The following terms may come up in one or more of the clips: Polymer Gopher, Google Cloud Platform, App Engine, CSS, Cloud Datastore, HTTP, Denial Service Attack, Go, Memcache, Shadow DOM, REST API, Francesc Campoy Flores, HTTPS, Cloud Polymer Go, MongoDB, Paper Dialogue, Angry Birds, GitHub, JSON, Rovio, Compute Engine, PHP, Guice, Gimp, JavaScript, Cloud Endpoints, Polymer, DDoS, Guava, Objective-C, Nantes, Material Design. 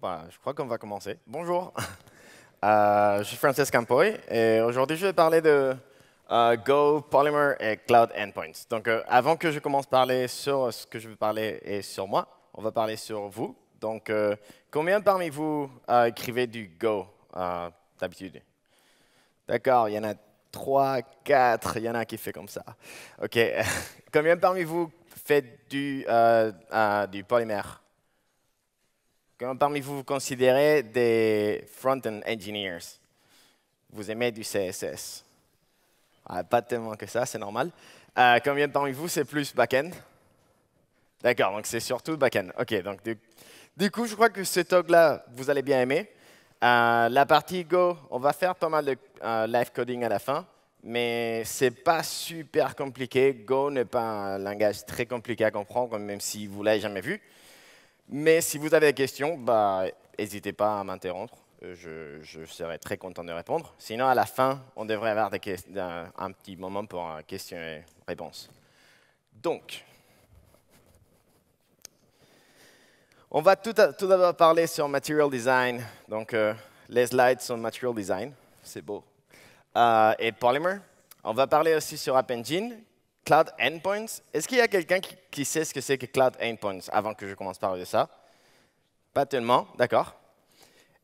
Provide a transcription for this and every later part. Bah, je crois qu'on va commencer. Bonjour, je suis Francesc Campoy et aujourd'hui je vais parler de Go, Polymer et Cloud Endpoints. Donc avant que je commence à parler sur ce que je veux parler et sur moi, on va parler sur vous. Donc combien parmi vous écrivez du Go d'habitude? D'accord, il y en a 3, 4, il y en a qui fait comme ça. OK, combien parmi vous faites du Polymer? Comment parmi vous vous considérez des front-end engineers? Vous aimez du CSS? Ah, pas tellement que ça, c'est normal. Combien parmi vous, c'est plus back-end? D'accord, donc c'est surtout back-end. OK, donc du coup, je crois que ce talk-là, vous allez bien aimer. La partie Go, on va faire pas mal de live coding à la fin, mais ce n'est pas super compliqué. Go n'est pas un langage très compliqué à comprendre, même si vous ne l'avez jamais vu. Mais si vous avez des questions, bah, n'hésitez pas à m'interrompre. Je serai très content de répondre. Sinon, à la fin, on devrait avoir un petit moment pour questions et réponses. Donc, on va tout d'abord parler sur Material Design. Donc, les slides sont Material Design. C'est beau. Et Polymer. On va parler aussi sur App Engine. Cloud Endpoints. Est-ce qu'il y a quelqu'un qui sait ce que c'est que Cloud Endpoints avant que je commence par parler de ça? Pas tellement, d'accord.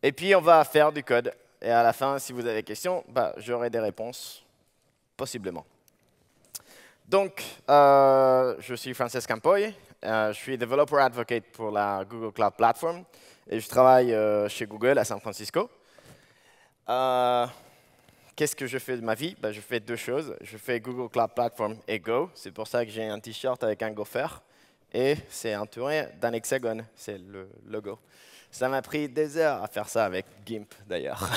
Et puis, on va faire du code. Et à la fin, si vous avez des questions, bah, j'aurai des réponses, possiblement. Donc, je suis Francesc Campoy. Je suis Developer Advocate pour la Google Cloud Platform. Et je travaille chez Google à San Francisco. Qu'est-ce que je fais de ma vie? Ben, je fais deux choses. Je fais Google Cloud Platform et Go. C'est pour ça que j'ai un t-shirt avec un gopher. Et c'est entouré d'un hexagone. C'est le logo. Ça m'a pris des heures à faire ça avec Gimp, d'ailleurs.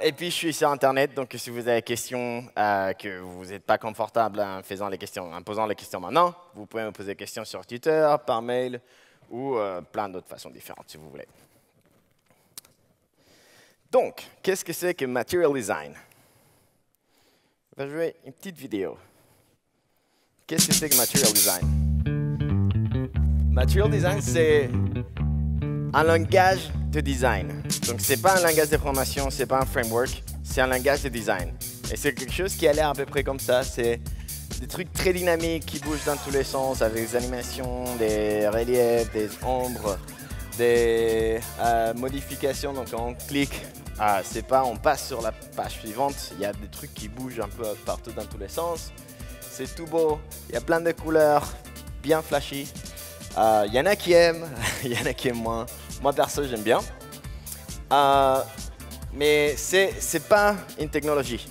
Et puis, je suis sur Internet. Donc, si vous avez des questions, que vous n'êtes pas confortable en posant les questions maintenant, vous pouvez me poser des questions sur Twitter, par mail, ou plein d'autres façons différentes, si vous voulez. Donc, qu'est-ce que c'est que Material Design? On va jouer une petite vidéo. Qu'est-ce que c'est que Material Design? Material Design, c'est un langage de design. Donc, ce n'est pas un langage de programmation, ce n'est pas un framework, c'est un langage de design. Et c'est quelque chose qui a l'air à peu près comme ça. C'est des trucs très dynamiques qui bougent dans tous les sens, avec des animations, des reliefs, des ombres, des modifications. Donc on clique, c'est pas on passe sur la page suivante, il y a des trucs qui bougent un peu partout dans tous les sens. C'est tout beau, il y a plein de couleurs, bien flashy. Il y en a qui aiment, il y en a qui aiment moins. Moi perso j'aime bien. Mais c'est pas une technologie,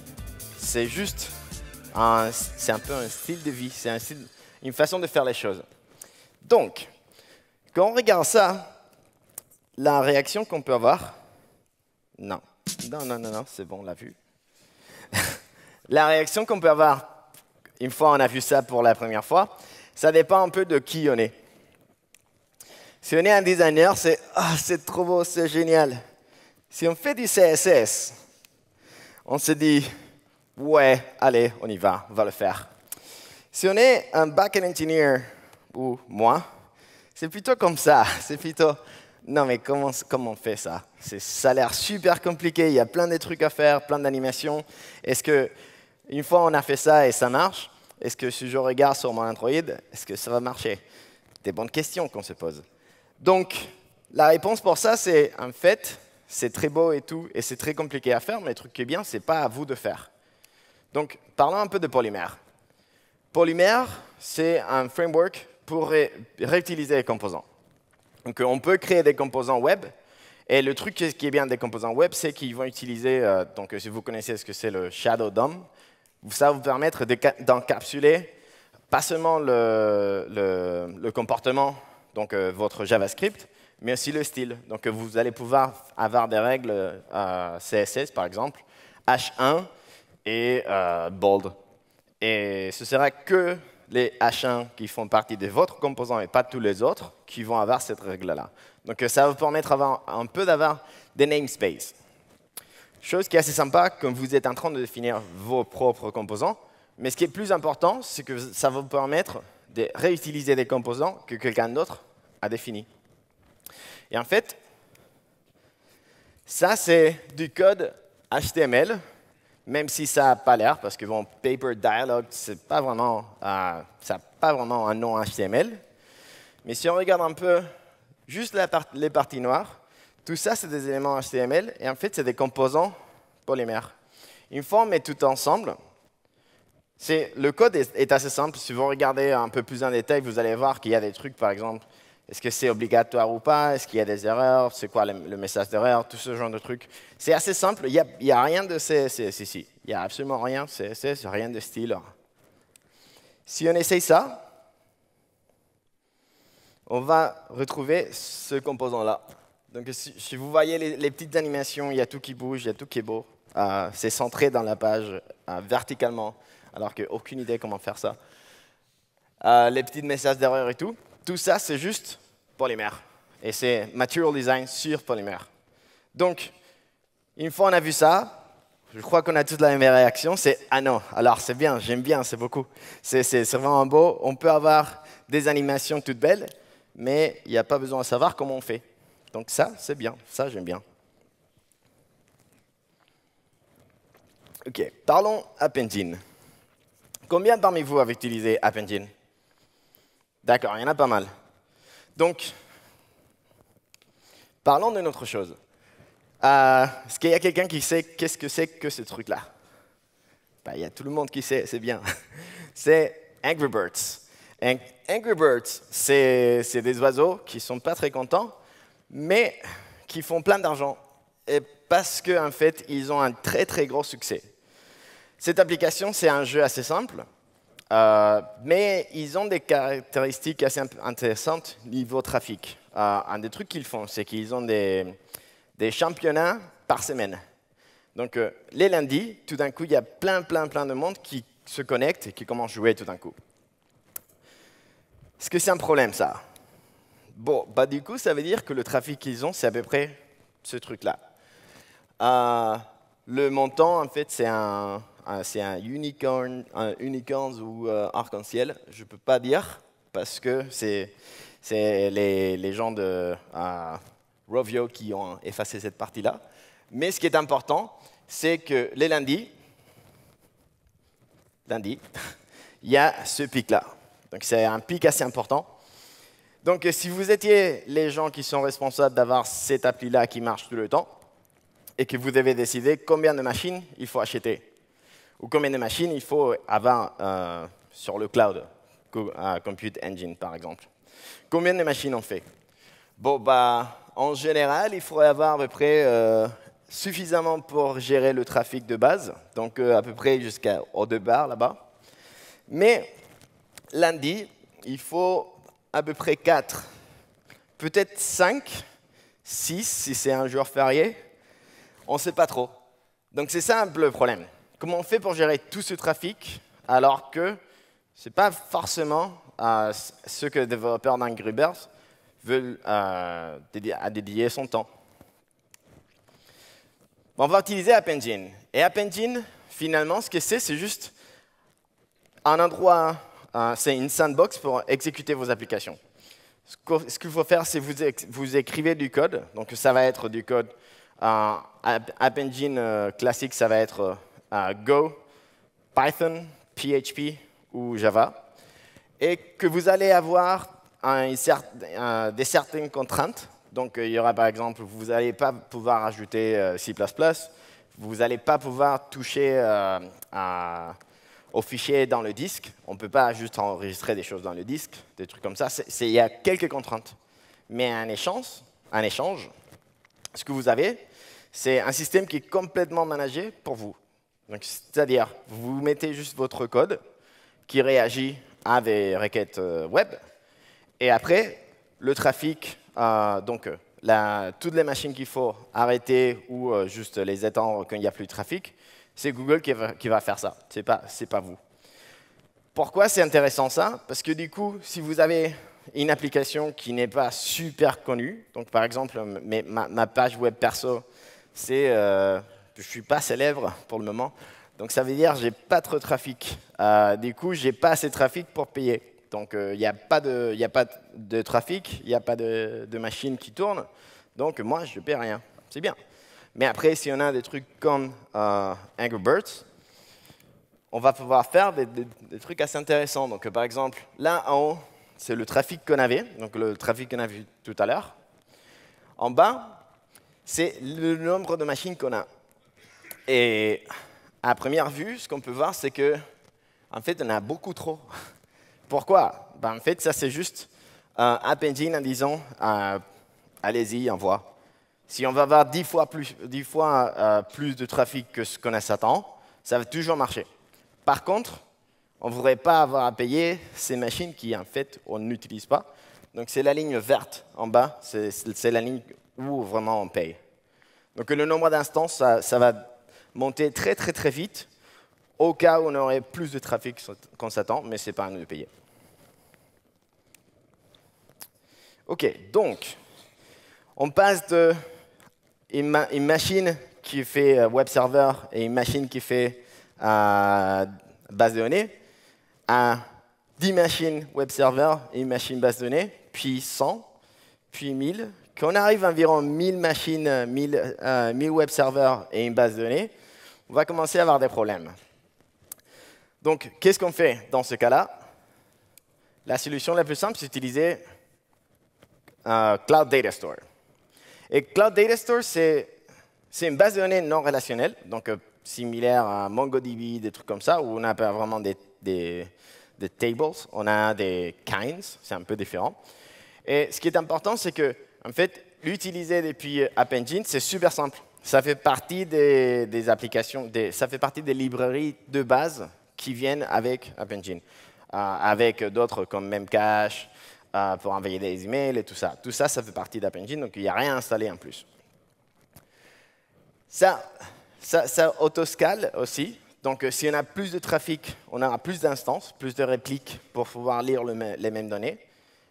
c'est juste, c'est un peu un style de vie, c'est une façon de faire les choses. Donc, quand on regarde ça, la réaction qu'on peut avoir, non, c'est bon, on l'a vu. La réaction qu'on peut avoir, une fois on a vu ça pour la première fois, ça dépend un peu de qui on est. Si on est un designer, c'est « Ah, c'est trop beau, c'est génial ». Si on fait du CSS, on se dit « Ouais, allez, on y va, on va le faire ». Si on est un back-end engineer, ou moi, c'est plutôt comme ça, c'est plutôt... Non, mais comment on fait ça? Ça a l'air super compliqué, il y a plein de trucs à faire, plein d'animations. Est-ce que, une fois on a fait ça et ça marche, est-ce que si je regarde sur mon Android, est-ce que ça va marcher? Des bonnes questions qu'on se pose. Donc, la réponse pour ça, c'est, en fait, c'est très beau et tout, et c'est très compliqué à faire, mais le truc qui est bien, c'est pas à vous de faire. Donc, parlons un peu de Polymer. Polymer, c'est un framework pour réutiliser les composants. Donc, on peut créer des composants web. Et le truc qui est bien des composants web, c'est qu'ils vont utiliser, donc si vous connaissez ce que c'est le Shadow DOM, ça va vous permettre d'encapsuler pas seulement le comportement, donc votre JavaScript, mais aussi le style. Donc, vous allez pouvoir avoir des règles CSS, par exemple, H1 et bold. Et ce sera que les H1 qui font partie de votre composant et pas tous les autres, qui vont avoir cette règle-là. Donc ça va vous permettre un peu d'avoir des namespaces. Chose qui est assez sympa, quand vous êtes en train de définir vos propres composants, mais ce qui est plus important, c'est que ça va vous permettre de réutiliser des composants que quelqu'un d'autre a définis. Et en fait, ça c'est du code HTML, même si ça n'a pas l'air, parce que bon, Paper Dialogue, c'est pas vraiment, ça n'a pas vraiment un nom HTML. Mais si on regarde un peu juste les parties noires, tout ça c'est des éléments HTML, et en fait c'est des composants polymères. Une fois on met tout ensemble, le code est assez simple. Si vous regardez un peu plus en détail, vous allez voir qu'il y a des trucs, par exemple, est-ce que c'est obligatoire ou pas? Est-ce qu'il y a des erreurs? C'est quoi le message d'erreur? Tout ce genre de trucs. C'est assez simple. Il n'y a rien de CSS ici. Il n'y a absolument rien de CSS, rien de style. Si on essaye ça, on va retrouver ce composant-là. Donc, si vous voyez les petites animations, il y a tout qui bouge, il y a tout qui est beau. C'est centré dans la page verticalement, alors que aucune idée comment faire ça. Les petits messages d'erreur et tout. Tout ça, c'est juste Polymer. Et c'est Material Design sur Polymer. Donc, une fois on a vu ça, je crois qu'on a toute la même réaction, c'est « Ah non, alors c'est bien, j'aime bien, c'est beaucoup. » C'est vraiment beau. On peut avoir des animations toutes belles, mais il n'y a pas besoin de savoir comment on fait. Donc ça, c'est bien. Ça, j'aime bien. OK, parlons App Engine. Combien parmi vous avez utilisé App Engine? D'accord, il y en a pas mal. Donc, parlons d'une autre chose. Est-ce qu'il y a quelqu'un qui sait qu'est-ce que c'est que ce truc-là? Il y a tout le monde qui sait, c'est bien. C'est Angry Birds. Angry Birds, c'est des oiseaux qui ne sont pas très contents, mais qui font plein d'argent. Et parce qu'en fait, ils ont un très, très gros succès. Cette application, c'est un jeu assez simple. Mais ils ont des caractéristiques assez intéressantes niveau trafic. Un des trucs qu'ils font, c'est qu'ils ont des championnats par semaine. Donc, les lundis, tout d'un coup, il y a plein de monde qui se connectent et qui commencent à jouer tout d'un coup. Est-ce que c'est un problème, ça? Bon, bah, du coup, ça veut dire que le trafic qu'ils ont, c'est à peu près ce truc-là. Le montant, en fait, c'est un unicorn, ou arc-en-ciel, je ne peux pas dire, parce que c'est les gens de Rovio qui ont effacé cette partie-là. Mais ce qui est important, c'est que les lundis, il y a ce pic-là. Donc c'est un pic assez important. Donc si vous étiez les gens qui sont responsables d'avoir cette appli-là qui marche tout le temps, et que vous devez décider combien de machines il faut acheter, ou combien de machines il faut avoir sur le cloud, Compute Engine par exemple. Combien de machines on fait? Bon, bah, en général, il faudrait avoir à peu près suffisamment pour gérer le trafic de base, donc à peu près jusqu'aux 2 bars là-bas. Mais lundi, il faut à peu près 4, peut-être 5, 6 si c'est un jour férié, on ne sait pas trop. Donc c'est ça un peu le problème. Comment on fait pour gérer tout ce trafic alors que ce n'est pas forcément ce que les développeurs d'Angry Birds veulent dédier son temps? On va utiliser App Engine. Et App Engine, finalement, ce que c'est juste un endroit, c'est une sandbox pour exécuter vos applications. Ce qu'il faut faire, c'est vous écrivez du code. Donc ça va être du code App Engine classique, ça va être Go, Python, PHP ou Java, et que vous allez avoir certaines contraintes. Donc, il y aura par exemple, vous n'allez pas pouvoir ajouter C++, vous n'allez pas pouvoir toucher aux fichiers dans le disque, on ne peut pas juste enregistrer des choses dans le disque, des trucs comme ça. Il y a quelques contraintes. Mais un échange, ce que vous avez, c'est un système qui est complètement managé pour vous. C'est-à-dire, vous mettez juste votre code qui réagit à des requêtes web, et après, le trafic, donc toutes les machines qu'il faut arrêter ou juste les étendre quand il n'y a plus de trafic, c'est Google qui va faire ça, ce n'est pas vous. Pourquoi c'est intéressant ça? Parce que du coup, si vous avez une application qui n'est pas super connue, donc par exemple, ma page web perso, c'est... je ne suis pas célèbre pour le moment, donc ça veut dire que je n'ai pas trop de trafic. Du coup, je n'ai pas assez de trafic pour payer. Donc il n'y a pas de trafic, il n'y a pas de machine qui tourne. Donc moi, je ne paie rien. C'est bien. Mais après, si on a des trucs comme Angry Birds, on va pouvoir faire des trucs assez intéressants. Donc par exemple, là en haut, c'est le trafic qu'on avait, donc le trafic qu'on a vu tout à l'heure. En bas, c'est le nombre de machines qu'on a. Et à première vue, ce qu'on peut voir, c'est que, en fait, on a beaucoup trop. Pourquoi? En fait, ça, c'est juste App Engine en disant, allez-y, envoie. Si on va avoir 10 fois plus de trafic que ce qu'on s'attend, ça va toujours marcher. Par contre, on ne voudrait pas avoir à payer ces machines qui, en fait, on n'utilise pas. Donc, c'est la ligne verte en bas, c'est la ligne où vraiment on paye. Donc, le nombre d'instances, ça va monter très, très, très vite, au cas où on aurait plus de trafic qu'on s'attend, mais ce n'est pas à nous de payer. OK, donc, on passe d'une machine qui fait web server et une machine qui fait base de données à 10 machines web server et une machine base de données, puis 100, puis 1000. Quand on arrive à environ 1000 machines, 1000 web servers et une base de données, on va commencer à avoir des problèmes. Donc, qu'est-ce qu'on fait dans ce cas-là? La solution la plus simple, c'est d'utiliser Cloud Datastore. Et Cloud Datastore, c'est une base de données non relationnelle, donc similaire à MongoDB, des trucs comme ça, où on n'a pas vraiment des tables, on a des kinds, c'est un peu différent. Et ce qui est important, c'est que, en fait, l'utiliser depuis App Engine, c'est super simple. Ça fait partie des applications, ça fait partie des librairies de base qui viennent avec App Engine, avec d'autres comme Memcache, pour envoyer des emails et tout ça. Tout ça, ça fait partie d'App Engine, donc il n'y a rien installé en plus. Ça autoscale aussi. Donc, si on a plus de trafic, on aura plus d'instances, plus de répliques pour pouvoir lire les mêmes données.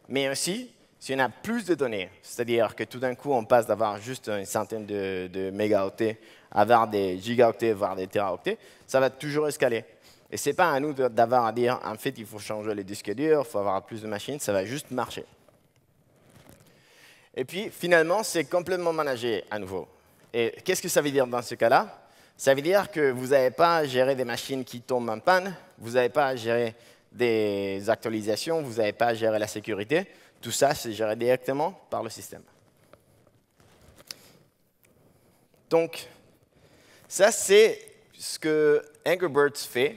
Mais aussi, si on a plus de données, c'est-à-dire que tout d'un coup, on passe d'avoir juste une centaine de mégaoctets à avoir des gigaoctets, voire des teraoctets, ça va toujours escaler. Et ce n'est pas à nous d'avoir à dire, en fait, il faut changer les disques durs, il faut avoir plus de machines, ça va juste marcher. Et puis, finalement, c'est complètement managé à nouveau. Et qu'est-ce que ça veut dire dans ce cas-là? Ça veut dire que vous n'avez pas à gérer des machines qui tombent en panne, vous n'avez pas à gérer des actualisations, vous n'avez pas à gérer la sécurité. Tout ça, c'est géré directement par le système. Donc, ça, c'est ce que Angry Birds fait.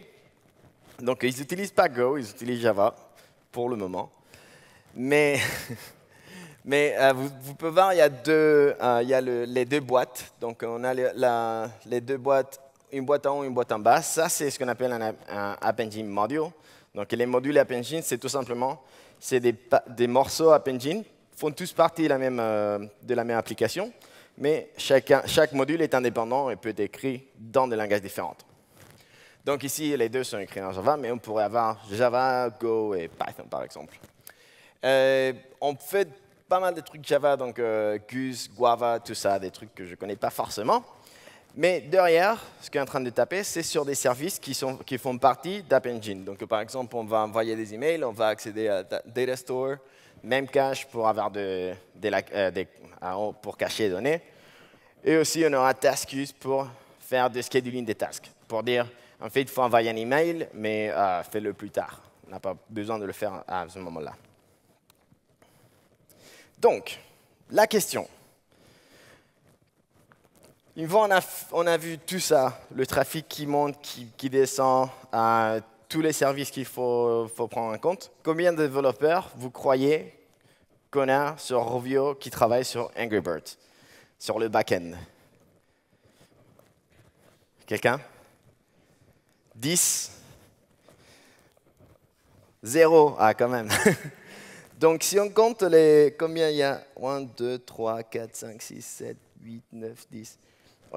Donc, ils n'utilisent pas Go, ils utilisent Java, pour le moment. Mais vous pouvez voir, il y a, les deux boîtes. Donc, on a les deux boîtes, une boîte en haut, une boîte en bas. Ça, c'est ce qu'on appelle un App Engine module. Donc, les modules App Engine, c'est tout simplement... C'est des morceaux App Engine, font tous partie de la même application, mais chaque module est indépendant et peut être écrit dans des langages différents. Donc ici, les deux sont écrits en Java, mais on pourrait avoir Java, Go et Python, par exemple. On fait pas mal de trucs Java, donc Guice, Guava, tout ça, des trucs que je ne connais pas forcément. Mais derrière, ce qu'on est en train de taper, c'est sur des services qui font partie d'App Engine. Donc, par exemple, on va envoyer des emails, on va accéder à Datastore, Memcache pour avoir pour cacher les données. Et aussi, on aura Task Queue pour faire du scheduling des tasks. Pour dire, en fait, il faut envoyer un email, mais fais-le plus tard. On n'a pas besoin de le faire à ce moment-là. Donc, la question. Une fois, on a vu tout ça, le trafic qui monte, qui descend, tous les services qu'il faut prendre en compte. Combien de développeurs vous croyez qu'on a sur Rovio qui travaille sur Angry Birds, sur le back-end? Quelqu'un? 10? 0? Ah, quand même. Donc, si on compte combien il y a 1, 2, 3, 4, 5, 6, 7, 8, 9, 10...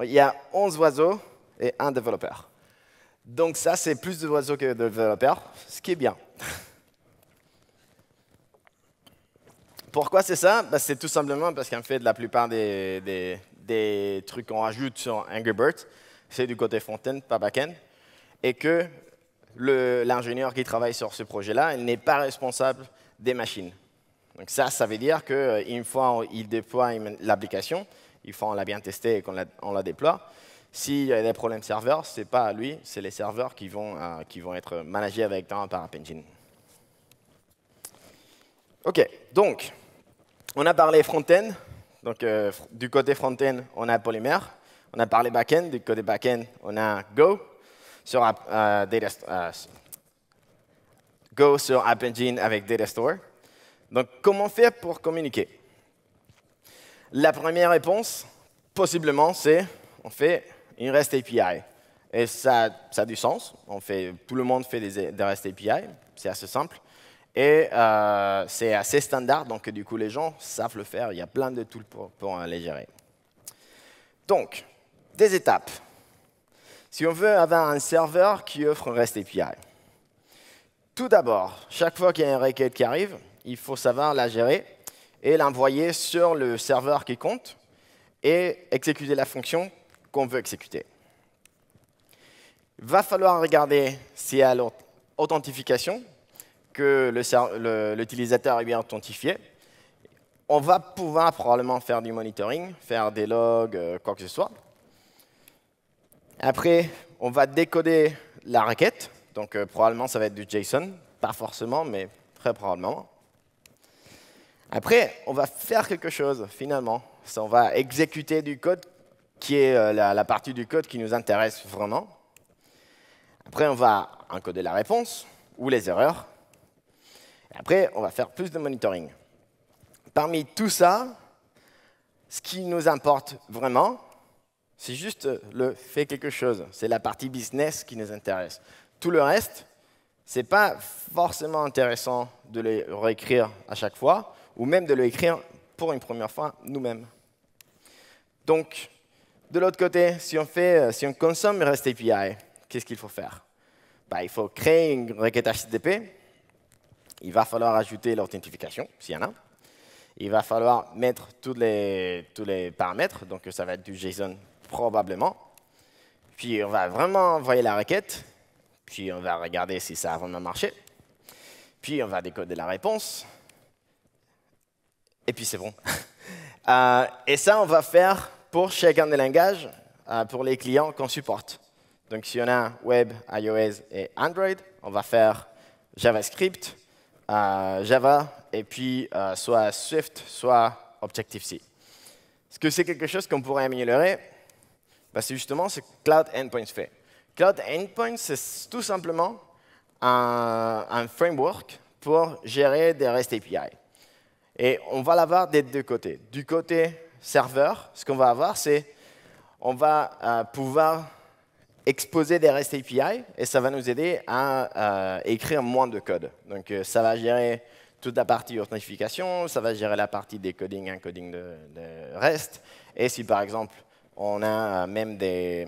Il y a 11 oiseaux et un développeur. Donc ça, c'est plus d'oiseaux que de développeurs, ce qui est bien. Pourquoi c'est ça? Bah, c'est tout simplement parce qu'en fait, la plupart des trucs qu'on rajoute sur Angry Birds, c'est du côté front-end, pas back-end. Et que l'ingénieur qui travaille sur ce projet-là, il n'est pas responsable des machines. Donc ça veut dire qu'une fois qu'il déploie l'application, il faut la bien tester et qu'on la déploie. S'il y a des problèmes serveurs, ce n'est pas à lui, c'est les serveurs qui vont être managés avec temps par App Engine. OK, donc, on a parlé front-end. Donc, du côté front-end, on a Polymer. On a parlé back-end. Du côté back-end, on a Go. Go sur App Engine avec Datastore. Donc, comment faire pour communiquer? La première réponse, possiblement, c'est on fait une REST API. Et ça a du sens. Tout le monde fait des REST API. C'est assez simple. Et c'est assez standard. Donc, du coup, les gens savent le faire. Il y a plein de tools pour les gérer. Donc, des étapes. Si on veut avoir un serveur qui offre un REST API, tout d'abord, chaque fois qu'il y a une requête qui arrive, il faut savoir la gérer et l'envoyer sur le serveur qui compte et exécuter la fonction qu'on veut exécuter. Il va falloir regarder s'il y a l'authentification, que l'utilisateur est bien authentifié. On va pouvoir probablement faire du monitoring, faire des logs, quoi que ce soit. Après, on va décoder la requête. Donc, probablement, ça va être du JSON. Pas forcément, mais très probablement. Après, on va faire quelque chose, finalement. On va exécuter du code qui est la partie du code qui nous intéresse vraiment. Après, on va encoder la réponse ou les erreurs. Après, on va faire plus de monitoring. Parmi tout ça, ce qui nous importe vraiment, c'est juste le fait quelque chose. C'est la partie business qui nous intéresse. Tout le reste, ce n'est pas forcément intéressant de le réécrire à chaque fois ou même de le écrire pour une première fois nous-mêmes. Donc, de l'autre côté, si on consomme REST API, qu'est-ce qu'il faut faire? Il faut créer une requête HTTP. Il va falloir ajouter l'authentification, s'il y en a. Il va falloir mettre tous les paramètres. Donc, ça va être du JSON, probablement. Puis, on va vraiment envoyer la requête. Puis, on va regarder si ça a vraiment marché. Puis, on va décoder la réponse. Et puis, c'est bon. Et ça, on va faire pour chacun des langages, pour les clients qu'on supporte. Donc, si on a Web, iOS et Android, on va faire JavaScript, Java, et puis soit Swift, soit Objective-C. Est-ce que c'est quelque chose qu'on pourrait améliorer? C'est justement ce que Cloud Endpoints fait. Cloud Endpoints, c'est tout simplement un framework pour gérer des REST API. Et on va l'avoir des deux côtés. Du côté serveur, ce qu'on va avoir, c'est on va pouvoir exposer des REST API et ça va nous aider à écrire moins de code. Donc, ça va gérer toute la partie authentification, ça va gérer la partie décoding, encoding de REST. Et si, par exemple, on a même des...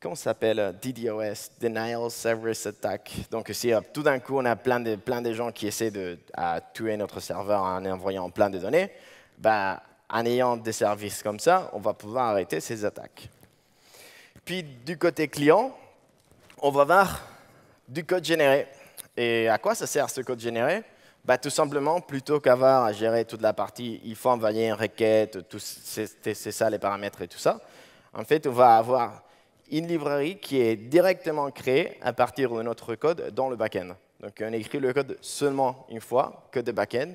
comment ça s'appelle? DDoS, Denial Service Attack. Donc, si tout d'un coup, on a plein de gens qui essaient de tuer notre serveur en envoyant plein de données, en ayant des services comme ça, on va pouvoir arrêter ces attaques. Puis, du côté client, on va voir du code généré. Et à quoi ça sert, ce code généré? Tout simplement, plutôt qu'avoir à gérer toute la partie, il faut envoyer une requête, c'est ça les paramètres et tout ça. En fait, on va avoir une librairie qui est directement créée à partir de notre code dans le back-end. Donc, on écrit le code seulement une fois, code de back-end,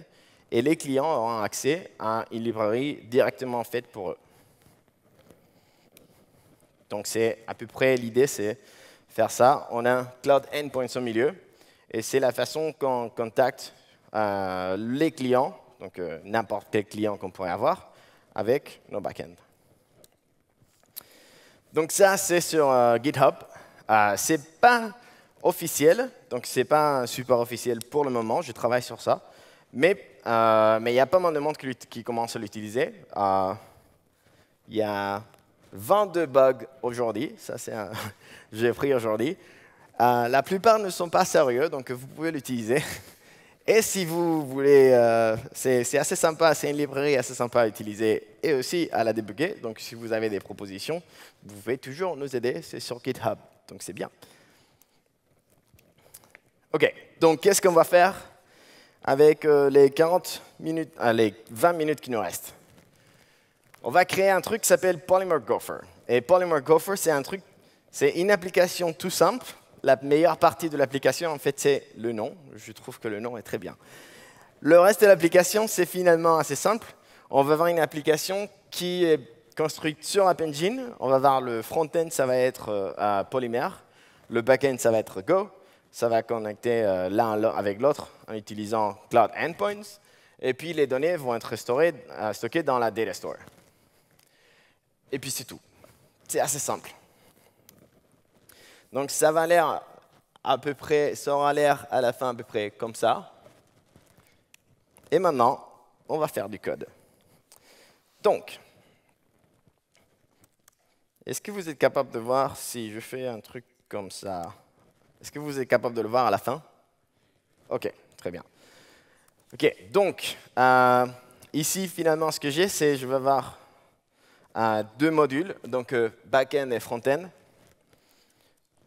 et les clients auront accès à une librairie directement faite pour eux. Donc, c'est à peu près l'idée, c'est faire ça. On a Cloud Endpoints au milieu, et c'est la façon qu'on contacte les clients, donc n'importe quel client qu'on pourrait avoir, avec nos back-ends. Donc ça, c'est sur GitHub. Ce n'est pas officiel, donc ce n'est pas un support officiel pour le moment. Je travaille sur ça. Mais il y a pas mal de monde qui commence à l'utiliser. Il y a 22 bugs aujourd'hui. Ça, c'est un j'ai pris aujourd'hui. La plupart ne sont pas sérieux, donc vous pouvez l'utiliser. Et si vous voulez, c'est assez sympa, c'est une librairie assez sympa à utiliser et aussi à la débugger. Donc, si vous avez des propositions, vous pouvez toujours nous aider. C'est sur GitHub, donc c'est bien. OK, donc qu'est-ce qu'on va faire avec les 20 minutes qui nous restent? On va créer un truc qui s'appelle Polymer Gopher. Et Polymer Gopher, c'est un truc, c'est une application tout simple. La meilleure partie de l'application, en fait, c'est le nom. Je trouve que le nom est très bien. Le reste de l'application, c'est finalement assez simple. On va avoir une application qui est construite sur App Engine. On va avoir le front-end, ça va être à Polymer. Le back-end, ça va être Go. Ça va connecter l'un avec l'autre en utilisant Cloud Endpoints. Et puis, les données vont être stockées dans la Datastore. Et puis, c'est tout. C'est assez simple. Donc, ça va l'air à peu près, ça aura l'air à la fin à peu près comme ça. Et maintenant, on va faire du code. Donc, est-ce que vous êtes capable de voir si je fais un truc comme ça? Est-ce que vous êtes capable de le voir à la fin? OK, très bien. OK, donc, ici, finalement, ce que j'ai, c'est je vais avoir deux modules, donc back-end et front-end.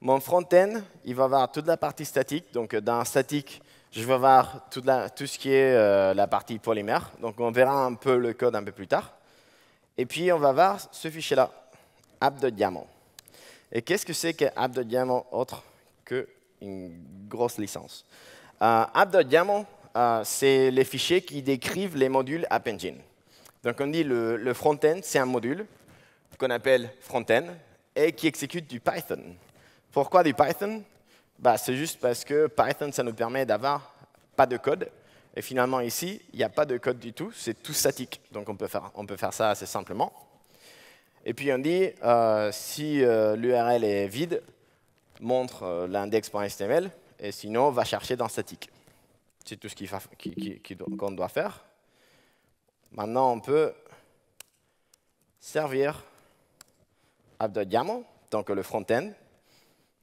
Mon front-end, il va avoir toute la partie statique. Donc, dans statique, je vais avoir tout ce qui est la partie polymère. Donc, on verra un peu le code un peu plus tard. Et puis, on va avoir ce fichier-là, app de diamant. Et qu'est-ce que c'est qu'app de diamant autre qu'une grosse licence? App de diamant, c'est les fichiers qui décrivent les modules App Engine. Donc, on dit le front-end, c'est un module qu'on appelle front-end et qui exécute du Python. Pourquoi du Python? Bah, c'est juste parce que Python, ça nous permet d'avoir pas de code. Et finalement, ici, il n'y a pas de code du tout. C'est tout statique. Donc, on peut faire ça assez simplement. Et puis, on dit, si l'URL est vide, montre l'index.html. Et sinon, on va chercher dans statique. C'est tout ce qu'on doit faire. Maintenant, on peut servir app de diamant, donc le front-end.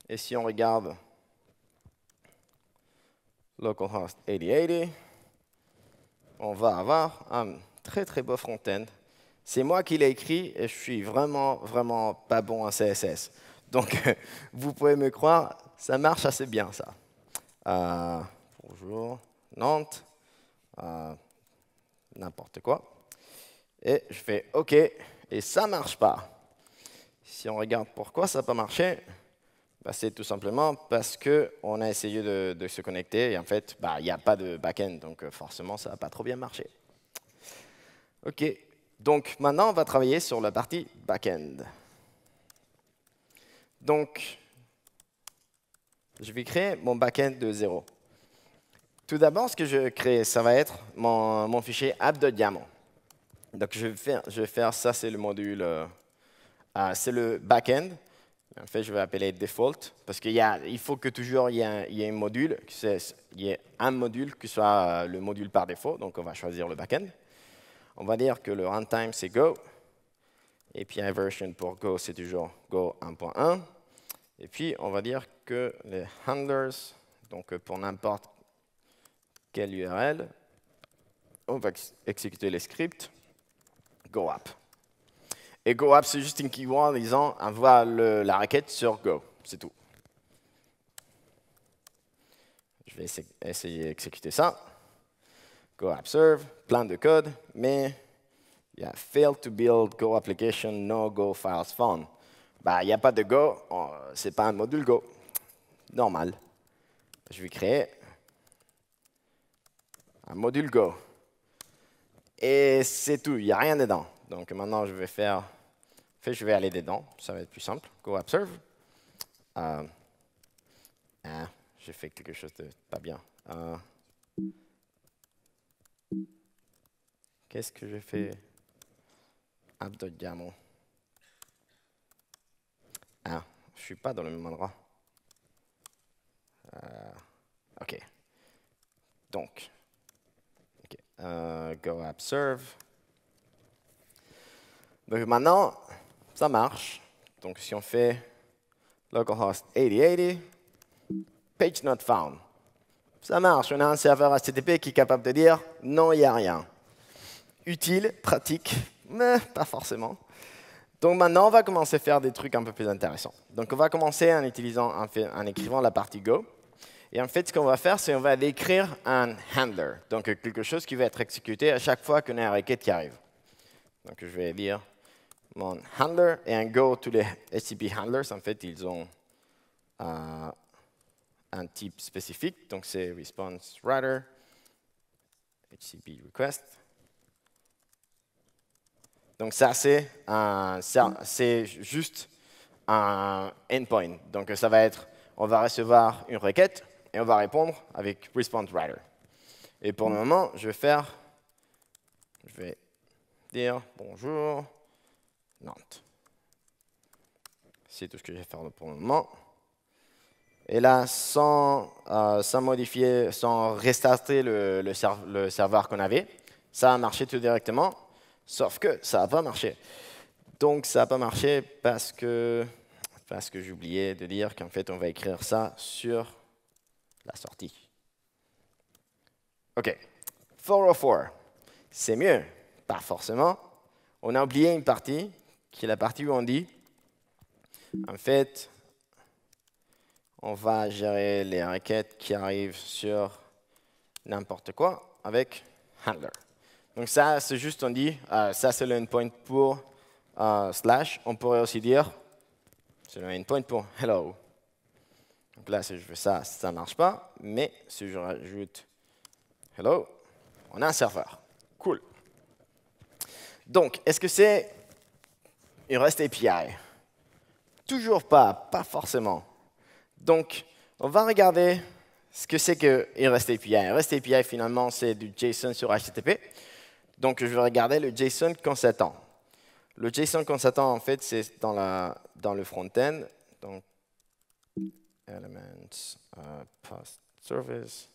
Et si on regarde localhost 8080, on va avoir un très très beau front-end. C'est moi qui l'ai écrit et je suis vraiment, vraiment pas bon en CSS. Donc, vous pouvez me croire, ça marche assez bien ça. Bonjour, Nantes, n'importe quoi. Et je fais OK et ça marche pas. Si on regarde pourquoi ça n'a pas marché, bah, c'est tout simplement parce qu'on a essayé de se connecter et en fait, bah, il n'y a pas de back-end, donc forcément, ça n'a pas trop bien marché. OK. Donc, maintenant, on va travailler sur la partie back-end. Donc, je vais créer mon back-end de 0. Tout d'abord, ce que je crée, ça va être mon fichier app de diamant. Donc, je vais faire ça, c'est le module, c'est le back-end. En fait, je vais appeler default, parce qu'il faut que toujours il y ait un module, qui soit le module par défaut, donc on va choisir le backend. On va dire que le runtime, c'est Go. Et puis, API version pour Go, c'est toujours Go 1.1. Et puis, on va dire que les handlers, donc pour n'importe quelle URL, on va exécuter les scripts Go app. Et Go app, c'est juste une keyword en disant envoie la requête sur Go. C'est tout. Je vais essayer d'exécuter ça. Go app serve, plein de code, mais il y a failed to build Go application, no Go files found. Bah, il n'y a pas de Go, c'est pas un module Go. Normal. Je vais créer un module Go. Et c'est tout, il n'y a rien dedans. Donc maintenant, je vais aller dedans, ça va être plus simple. Go app serve. J'ai fait quelque chose de pas bien. Qu'est-ce que j'ai fait? App de diamant. Ah, je suis pas dans le même endroit. OK. Donc, okay. Go app serve. Donc maintenant, ça marche. Donc si on fait localhost 8080, page not found. Ça marche, on a un serveur HTTP qui est capable de dire non, il n'y a rien. Utile, pratique, mais pas forcément. Donc maintenant, on va commencer à faire des trucs un peu plus intéressants. Donc on va commencer en écrivant la partie Go. Et en fait, ce qu'on va faire, c'est qu'on va décrire un handler, donc quelque chose qui va être exécuté à chaque fois qu'on a une requête qui arrive. Donc je vais dire mon handler et un Go, tous les HTTP handlers, en fait, ils ont un type spécifique, donc c'est response writer, HTTP request. Donc ça, c'est juste un endpoint. Donc ça va être, on va recevoir une requête et on va répondre avec response writer. Et pour le moment, je vais faire, je vais dire bonjour Nantes. C'est tout ce que je vais faire pour le moment. Et là, sans modifier, sans restarter le serveur qu'on avait, ça a marché tout directement. Sauf que ça n'a pas marché. Donc ça n'a pas marché parce que j'oubliais de dire qu'en fait on va écrire ça sur la sortie. OK. 404. C'est mieux. Pas forcément. On a oublié une partie, qui est la partie où on dit, en fait, on va gérer les requêtes qui arrivent sur n'importe quoi avec handler. Donc ça, c'est juste, on dit, ça c'est le endpoint pour slash. On pourrait aussi dire, c'est le endpoint pour hello. Donc là, si je fais ça, ça ne marche pas. Mais si je rajoute hello, on a un serveur. Cool. Donc, est-ce que c'est une REST API? Toujours pas, pas forcément. Donc, on va regarder ce que c'est qu'une REST API. Une REST API, finalement, c'est du JSON sur HTTP. Donc, je vais regarder le JSON qu'on s'attend. Le JSON qu'on s'attend, en fait, c'est dans le front-end. Donc, elements, post service.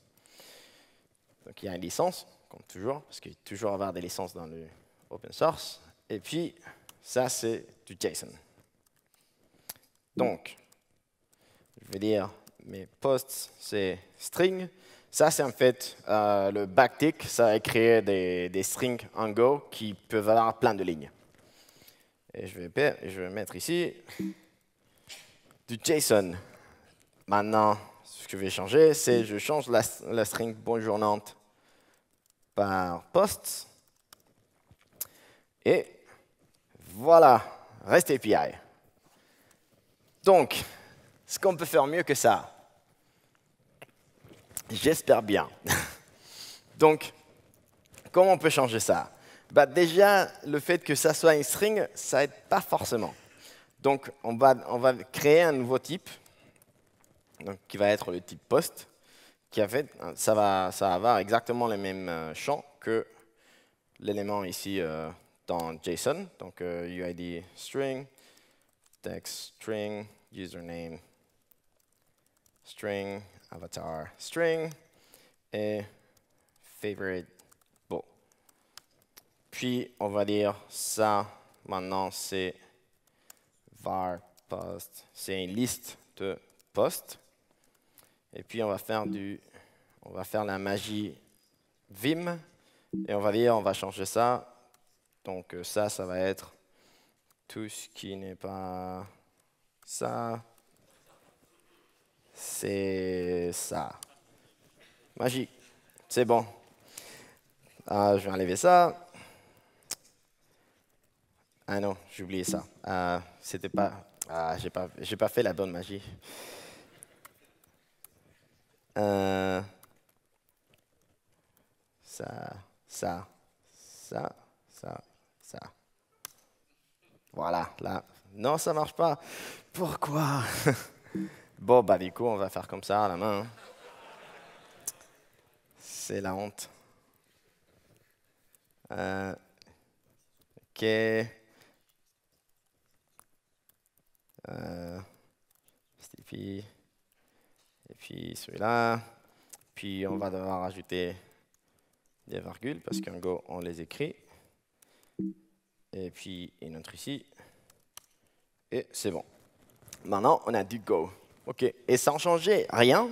Donc, il y a une licence, comme toujours, parce qu'il y a toujours avoir des licences dans le open source. Et puis, ça, c'est du JSON. Donc, je vais dire mes posts, c'est string. Ça, c'est en fait le backtick. Ça a créé des strings en Go qui peuvent avoir plein de lignes. Et je vais mettre ici du JSON. Maintenant, ce que je vais changer, c'est je change la string bonjour Nantes par posts. Et voilà, REST API. Donc, est-ce qu'on peut faire mieux que ça? J'espère bien. Donc, comment on peut changer ça? Bah, déjà, le fait que ça soit une string, ça n'aide pas forcément. Donc, on va créer un nouveau type, donc, qui va être le type post, qui en fait, ça va avoir exactement les mêmes champs que l'élément ici dans JSON. Donc, UID string, text string, username string, avatar string, et favorite beau. Puis, on va dire ça, maintenant, c'est var post. C'est une liste de posts. Et puis, on va faire la magie vim. Et on va dire, on va changer ça. Donc, ça va être tout ce qui n'est pas ça. C'est ça. Magique. C'est bon. Je vais enlever ça. Ah non, j'ai oublié ça. C'était pas. Ah, j'ai pas fait la bonne magie. Ça. Voilà. Là. Non, ça marche pas. Pourquoi? Bon, bah du coup, on va faire comme ça à la main. Hein. C'est la honte. OK. Et puis celui-là. Puis on va devoir ajouter des virgules, parce qu'en Go, on les écrit. Et puis une autre ici. Et c'est bon. Maintenant, on a du Go. OK. Et sans changer rien,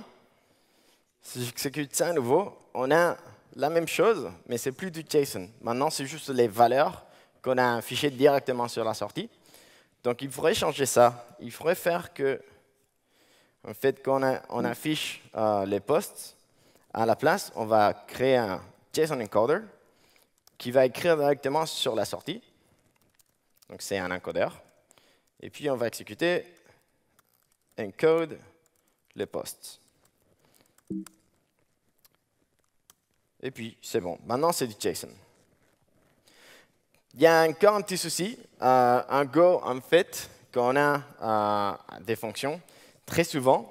si j'exécute ça à nouveau, on a la même chose, mais c'est plus du JSON. Maintenant, c'est juste les valeurs qu'on a affichées directement sur la sortie. Donc, il faudrait changer ça. Il faudrait faire que, En fait, quand on affiche les posts, à la place, on va créer un JSON encoder qui va écrire directement sur la sortie. Donc, c'est un encodeur. Et puis, on va exécuter encode les posts. Et puis, c'est bon. Maintenant, c'est du JSON. Il y a encore un petit souci. En Go, en fait, quand on a des fonctions, très souvent,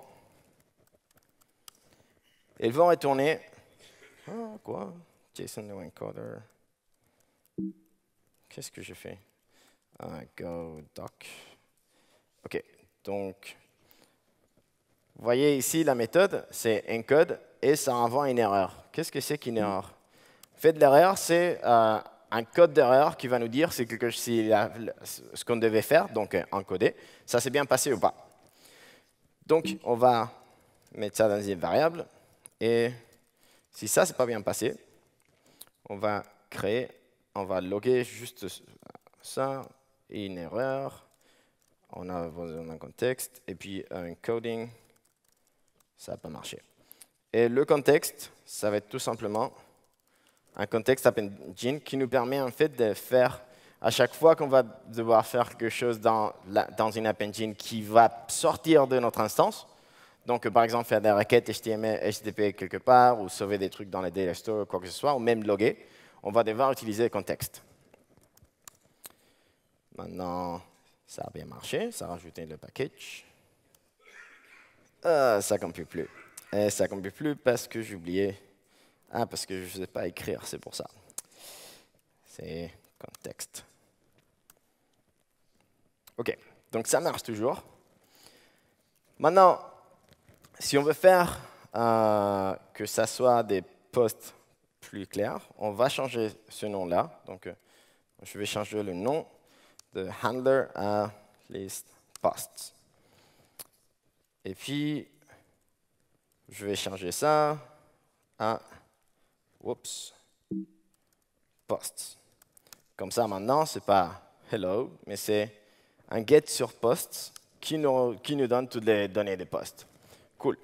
elles vont retourner. Oh, quoi? JSON no encoder. Qu'est-ce que je fais? Go doc. OK. Donc, vous voyez ici la méthode, c'est encode et ça envoie une erreur. Qu'est-ce que c'est qu'une erreur? En fait, l'erreur, c'est un code d'erreur qui va nous dire si ce qu'on devait faire, donc encoder, ça s'est bien passé ou pas. Donc, on va mettre ça dans une variable. Et si ça, c'est pas bien passé, on va créer, on va loguer juste ça, et une erreur. On a besoin d'un contexte. Et puis, un coding, ça n'a pas marché. Et le contexte, ça va être tout simplement un contexte App Engine qui nous permet en fait de faire, à chaque fois qu'on va devoir faire quelque chose dans une App Engine qui va sortir de notre instance, donc par exemple faire des requêtes HTML, HTTP quelque part, ou sauver des trucs dans les Datastore ou quoi que ce soit, ou même loguer, on va devoir utiliser le contexte. Maintenant, ça a bien marché, ça a rajouté le package. Ça ne compute plus. Et ça ne compute plus parce que j'oubliais. Ah, parce que je ne sais pas écrire, c'est pour ça. C'est contexte. OK, donc ça marche toujours. Maintenant, si on veut faire que ça soit des posts plus clairs, on va changer ce nom-là. Donc, je vais changer le nom de handler à list posts. Et puis, je vais changer ça à Oups. Posts. Comme ça, maintenant, ce n'est pas hello, mais c'est un get sur posts qui nous donne toutes les données des posts. Cool.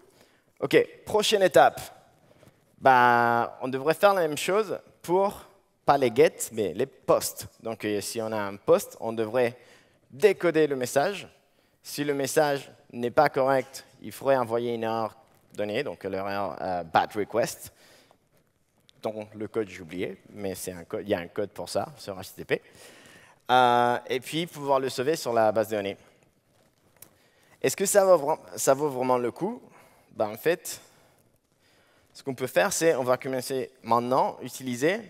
OK, prochaine étape. Bah, on devrait faire la même chose pour, pas les gets, mais les posts. Donc, si on a un post, on devrait décoder le message. Si le message n'est pas correct, il faudrait envoyer une erreur donnée, donc l'erreur bad request. Dont le code, j'ai oublié, mais il y a un code pour ça sur HTTP. Et puis, pouvoir le sauver sur la base de données. Est-ce que ça vaut vraiment le coup? Ben, en fait, ce qu'on peut faire, c'est on va commencer maintenant à utiliser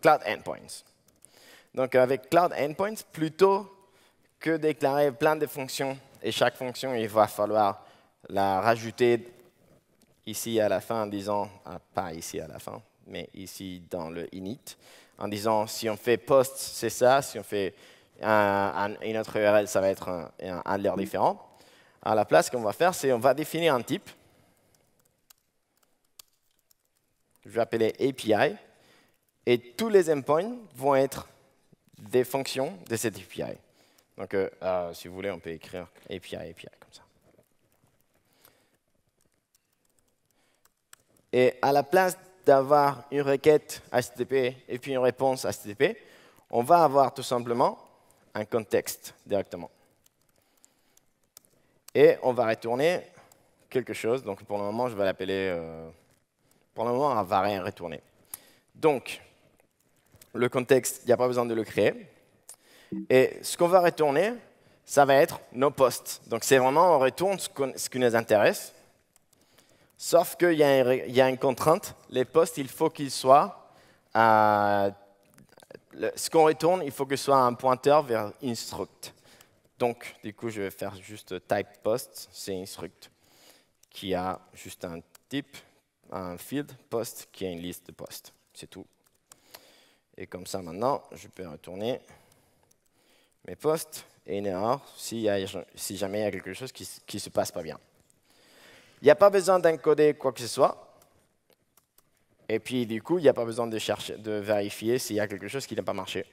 Cloud Endpoints. Donc, avec Cloud Endpoints, plutôt que déclarer plein de fonctions, et chaque fonction, il va falloir la rajouter ici à la fin en disant, pas ici à la fin, mais ici dans le init, en disant si on fait post, c'est ça, si on fait une autre URL, ça va être un handler différent. À la place, ce qu'on va faire, c'est on va définir un type. Je vais appeler API. Et tous les endpoints vont être des fonctions de cette API. Donc, si vous voulez, on peut écrire API, comme ça. Et à la place d'avoir une requête HTTP et puis une réponse HTTP, on va avoir tout simplement un contexte directement. Et on va retourner quelque chose. Donc pour le moment, je vais l'appeler, pour le moment, on va rien retourner. Donc, le contexte, il n'y a pas besoin de le créer. Et ce qu'on va retourner, ça va être nos posts. Donc c'est vraiment, on retourne ce qui nous intéresse. Sauf qu'il y a une contrainte. Les posts, il faut qu'ils soient... ce qu'on retourne, il faut que ce soit un pointeur vers instruct. Donc, du coup, je vais faire juste type post, c'est instruct, qui a juste un type, un field post, qui a une liste de posts. C'est tout. Et comme ça, maintenant, je peux retourner mes posts et une erreur si jamais il y a quelque chose qui ne se passe pas bien. Il n'y a pas besoin d'encoder quoi que ce soit. Et puis, du coup, il n'y a pas besoin de vérifier s'il y a quelque chose qui n'a pas marché.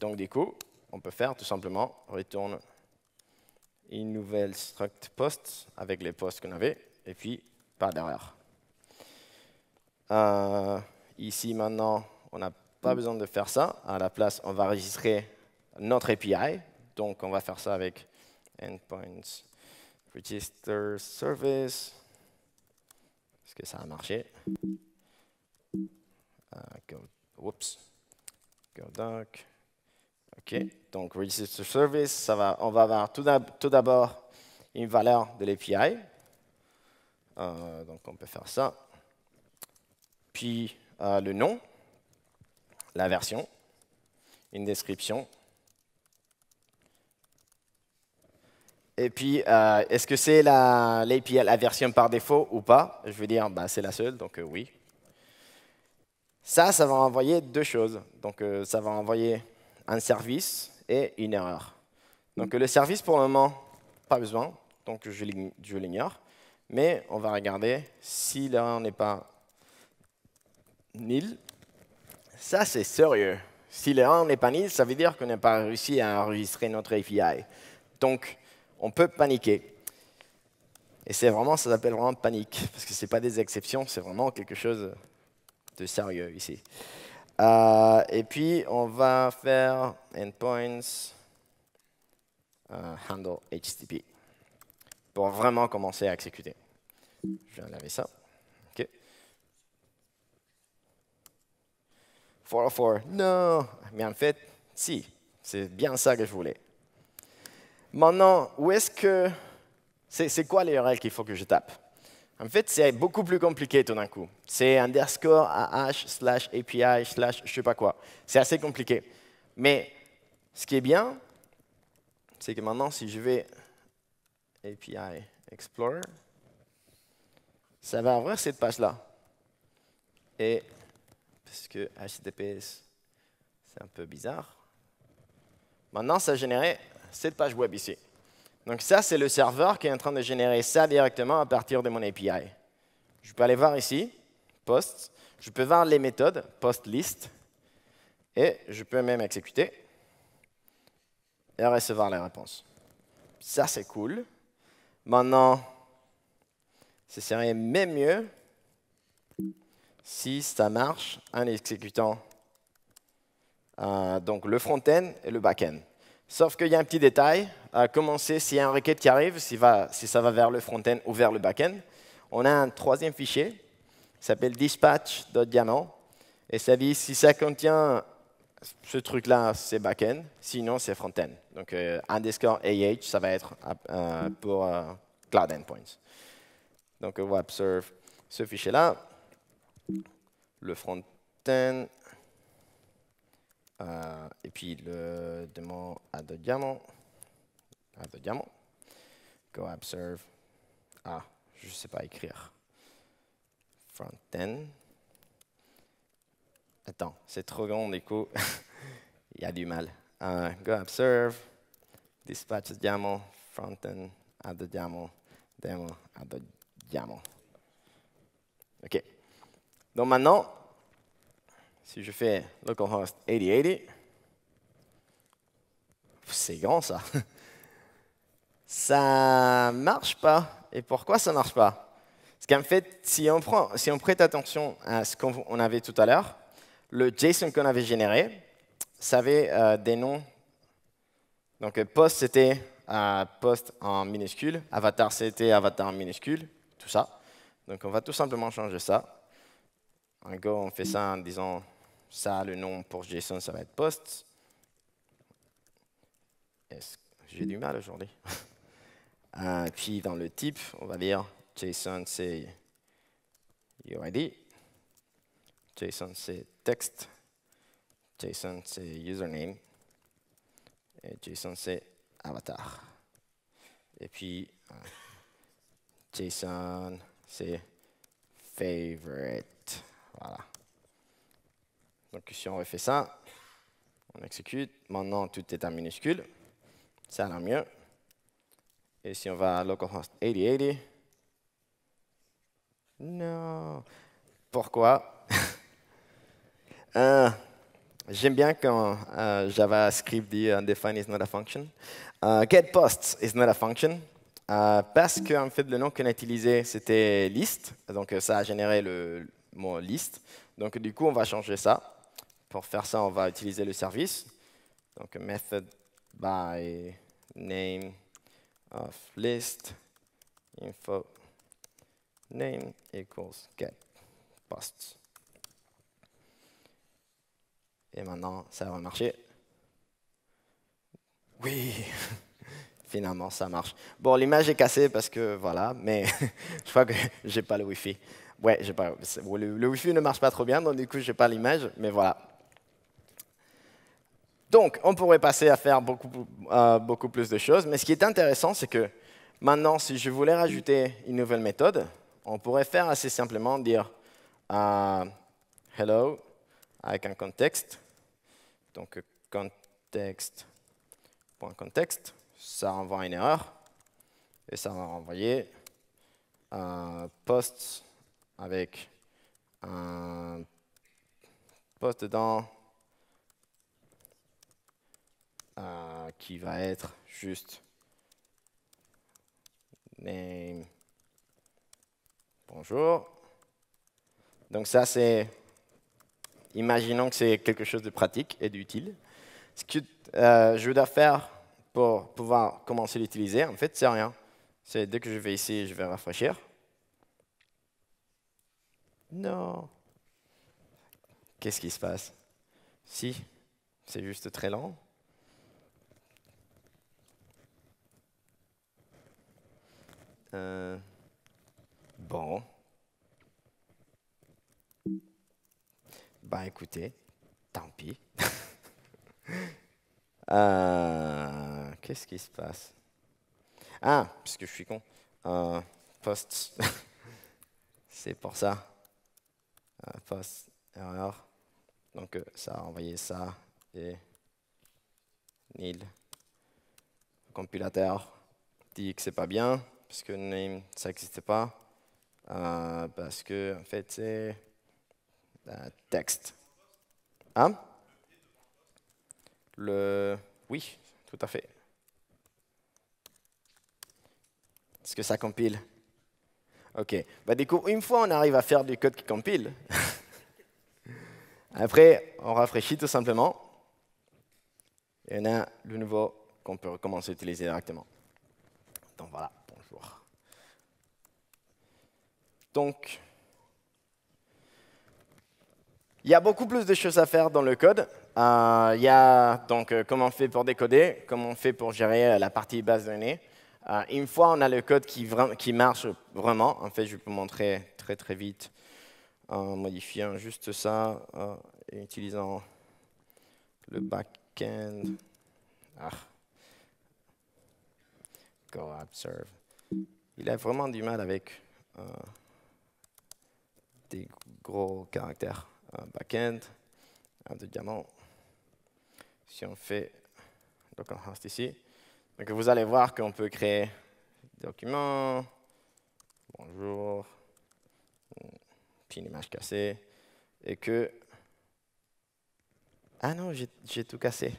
Donc, du coup, on peut faire tout simplement « return une nouvelle struct post avec les posts qu'on avait, et puis par derrière. Ici, maintenant, on n'a pas besoin de faire ça. À la place, on va enregistrer notre API. Donc, on va faire ça avec endpoints register service. Est-ce que ça a marché? Go doc. OK. Donc, register service, ça va, on va avoir tout d'abord une valeur de l'API. Donc, on peut faire ça. Puis, le nom, la version, une description. Et puis, est-ce que c'est l'API, la version par défaut ou pas? Je veux dire, bah, c'est la seule, donc oui. Ça va envoyer deux choses. Donc, ça va envoyer un service et une erreur. Donc, le service, pour le moment, pas besoin. Donc, je l'ignore. Mais on va regarder si l'erreur n'est pas nil. Ça, c'est sérieux. Si l'erreur n'est pas nil, ça veut dire qu'on n'a pas réussi à enregistrer notre API. Donc, on peut paniquer. Et c'est vraiment, ça s'appelle vraiment panique, parce que ce n'est pas des exceptions, c'est vraiment quelque chose de sérieux ici. Et puis, on va faire endpoints handle HTTP pour vraiment commencer à exécuter. Je vais laver ça. OK. 404, non. Mais en fait, si. C'est bien ça que je voulais. Maintenant, où est-ce que... C'est quoi l'URL qu'il faut que je tape? En fait, c'est beaucoup plus compliqué tout d'un coup. C'est underscore /API/ je sais pas quoi. C'est assez compliqué. Mais ce qui est bien, c'est que maintenant, si je vais API Explorer, ça va ouvrir cette page-là. Et parce que HTTPS, c'est un peu bizarre. Maintenant, ça génère cette page web ici. Donc ça, c'est le serveur qui est en train de générer ça directement à partir de mon API. Je peux aller voir ici, posts. Je peux voir les méthodes, post list. Et je peux même exécuter et recevoir les réponses. Ça, c'est cool. Maintenant, ce serait même mieux si ça marche en exécutant donc le front-end et le back-end. Sauf qu'il y a un petit détail. À commencer, s'il y a une requête qui arrive, si ça va vers le front-end ou vers le back-end, on a un troisième fichier qui s'appelle dispatch.diamant. Et ça dit si ça contient ce truc-là, c'est back-end, sinon c'est front-end. Donc underscore AH, ça va être pour Cloud Endpoints. Donc on va observer ce fichier-là, le front-end. Et puis le demande à deux diamants, go observe, je sais pas écrire, front-end, attends, c'est trop grand du coup, il y a du mal, go observe, dispatch diamant, front-end, à deux diamants, demo à deux diamants. OK. Donc maintenant, si je fais localhost 8080, c'est grand ça. Ça marche pas. Et pourquoi ça marche pas? Parce qu'en fait, si on prête attention à ce qu'on avait tout à l'heure, le JSON qu'on avait généré, ça avait des noms. Donc post c'était post en minuscule, avatar c'était avatar en minuscule, tout ça. Donc on va tout simplement changer ça. En Go, on fait ça en disant ça, le nom pour JSON, ça va être post. J'ai du mal aujourd'hui. Puis dans le type, on va dire JSON, c'est UID. JSON, c'est texte. JSON, c'est username. Et JSON, c'est avatar. Et puis JSON, c'est favorite. Voilà. Donc si on refait ça, on exécute. Maintenant, tout est en minuscule. Ça a l'air mieux. Et si on va à localhost 8080, non. Pourquoi? J'aime bien quand JavaScript dit undefined is not a function. Get posts is not a function. Parce que en fait, le nom qu'on a utilisé, c'était list. Donc ça a généré le mot list. Donc du coup, on va changer ça. Pour faire ça, on va utiliser le service. Donc method by name of list info name equals get posts. Et maintenant, ça va marcher. Oui, finalement, ça marche. Bon, l'image est cassée parce que voilà, mais je crois que j'ai pas le Wi-Fi. Ouais, j'ai pas le Wi-Fi ne marche pas trop bien, donc du coup, j'ai pas l'image, mais voilà. Donc, on pourrait passer à faire beaucoup plus de choses, mais ce qui est intéressant, c'est que maintenant, si je voulais rajouter une nouvelle méthode, on pourrait faire assez simplement dire hello avec un contexte. Donc, contexte.context, ça renvoie une erreur. Et ça va renvoyer post avec un post dedans qui va être juste name. Bonjour. Donc ça, c'est... Imaginons que c'est quelque chose de pratique et d'utile. Ce que je dois faire pour pouvoir commencer à l'utiliser, en fait, c'est rien. C'est dès que je vais ici, je vais rafraîchir. Non. Qu'est-ce qui se passe? Si, c'est juste très lent. Bon. Bah écoutez, tant pis. Qu'est-ce qui se passe? Ah, parce que je suis con. Post. C'est pour ça. Post, erreur. Donc ça a envoyé ça et nil. Le compilateur dit que c'est pas bien, parce que name, ça n'existait pas. Parce que, en fait, c'est texte. Hein? Le... Oui, tout à fait. Est-ce que ça compile? OK. Bah, du coup, une fois, on arrive à faire du code qui compile. Après, on rafraîchit tout simplement. Et on a le nouveau qu'on peut commencer à utiliser directement. Donc voilà. Donc, il y a beaucoup plus de choses à faire dans le code. Il y a donc comment on fait pour décoder, comment on fait pour gérer la partie base de données. Une fois on a le code qui marche vraiment, en fait, je peux montrer très vite en modifiant juste ça, et utilisant le back-end. Go observe. Il a vraiment du mal avec des gros caractères. Backend, de diamant. Si on fait localhost ici, donc vous allez voir qu'on peut créer des documents. Bonjour, puis une image cassée. Et que. Ah non, j'ai tout cassé.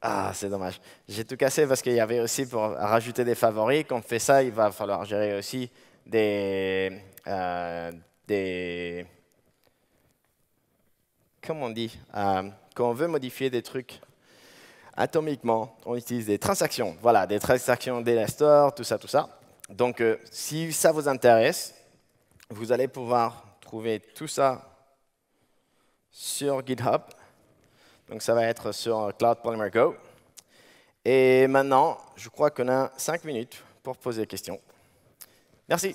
Ah, c'est dommage. J'ai tout cassé parce qu'il y avait aussi pour rajouter des favoris. Quand on fait ça, il va falloir gérer aussi des comment on dit, quand on veut modifier des trucs atomiquement, on utilise des transactions. Voilà, des transactions Datastore, tout ça. Donc, si ça vous intéresse, vous allez pouvoir trouver tout ça sur GitHub. Donc, ça va être sur Cloud Polymer Go. Et maintenant, je crois qu'on a 5 minutes pour poser des questions. Merci.